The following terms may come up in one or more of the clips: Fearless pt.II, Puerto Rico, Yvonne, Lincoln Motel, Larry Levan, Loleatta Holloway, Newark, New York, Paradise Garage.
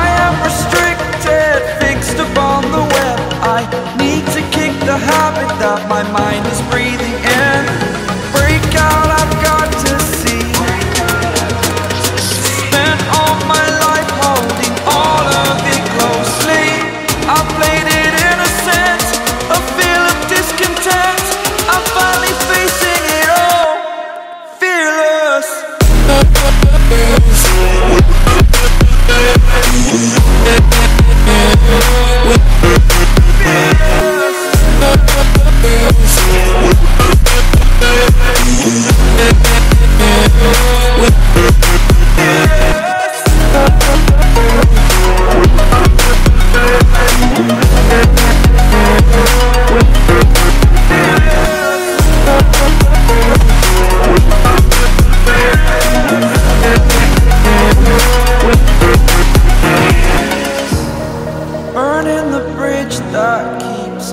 I am restricted, fixed upon the web. I need to kick the habit that my mind is breathing in. Break out, I've got to see. Spent all my life holding all of it closely. I played it innocent, a feel of discontent. I'm finally facing it all, fearless. That keeps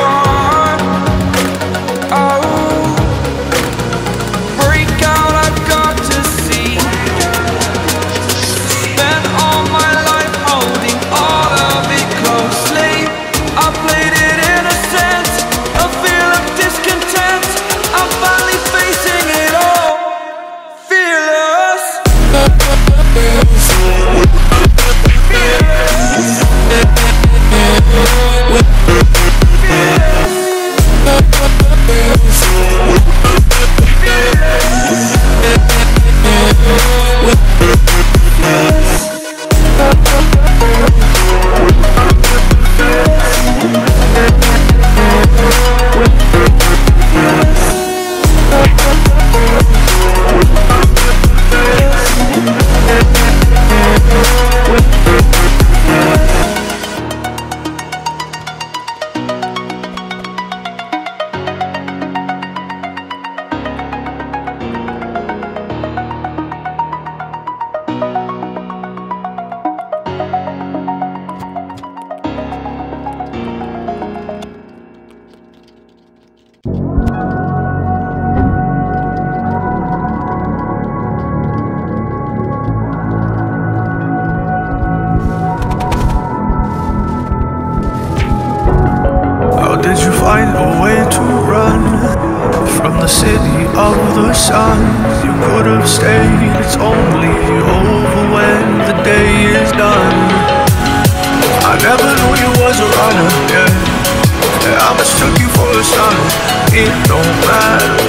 are. City of the sun, you could have stayed. It's only over when the day is done. I never knew you was a runner, yeah. I mistook you for a son. It don't matter.